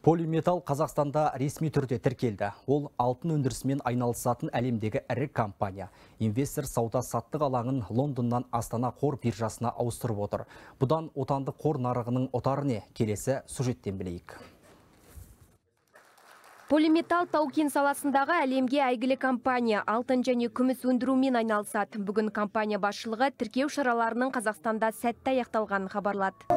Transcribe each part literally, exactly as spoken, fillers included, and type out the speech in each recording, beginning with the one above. Polymetal Қазақстанда ресми түрде тіркелді. Ол алтын өндірісімен айналысатын әлемдегі әрі компания. Инвестор сауда-саттық алаңын Лондоннан Астана қор биржасына ауыстырып отыр. Бұдан отандық қор нарығының отарыне келесі сюжеттен білейік. Полиметал тау-кен саласындағы әлемге әйгілі компания алтын және күміс өндірумен айналысады. Бүгін компания басшылығы тіркеу шараларының Қазақстанда сәтті аяқталғанын хабарлады.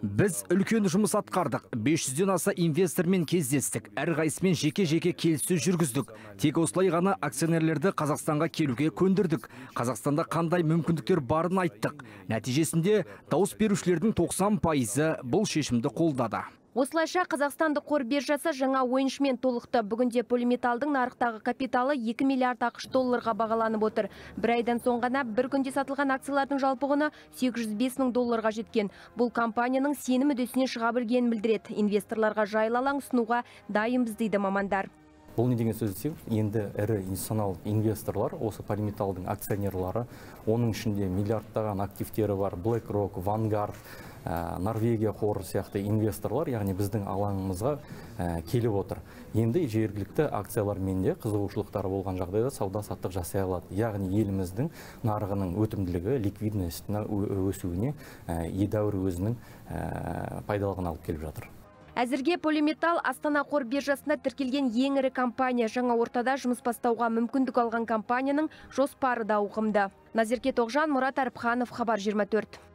Біз үлкен жұмыс атқардық. бес жүзден аса инвестормен кездестік. Әрқайсымен жеке-жеке келісу жүргіздік. Тек осылай ғана акционерлерді Қазақстанға келуге көндірдік. Қазақстанда қандай мүмкіндіктер барын айттық. Нәтижесінде дауыс берушілердің тоқсан пайызы бұл шешімді қолдады. Осылайша Қазақстандық қор биржасы жаңа ойыншымен толықты. Бүгінде полиметалдың нарықтағы капиталы екі миллиард ақш долларға бағаланып отыр. Бір айдан соң ғана бір күнде сатылған акциялардың жалпы құны сегіз жүз бес мың долларға жеткен. Бұл компанияның сенім үдесінен шыға білгенін білдіреді. Инвесторларға жайлы алаң ұсынуға дайынбыз дейді мамандар. Бұл не деген сөз десек, енді ірі институционал инвесторлар, осы полиметалдың акционерлары, оның ішінде миллиардтаған активтері бар, BlackRock, Vanguard, Норвегия қоры сияқты инвесторлар, яғни біздің алаңымызға келіп отыр. Енді жергілікті акциялармен де қызығушылықтары болған жағдайда сауда-саттық жасай алады. Яғни еліміздің нарығының өтімділігі, ликвидності өсуіне едәуір өзінің пайдалығын алып келіп жатыр. Әзірге Polymetal Астана қор биржасында тіркелген ең ірі компания. Жаңа ортада жұмыс бастауға мүмкіндік алған компанияның жоспары да ауқымды. Назерке Тоғжан, Мұрат Арыпханов, Хабар жиырма төрт.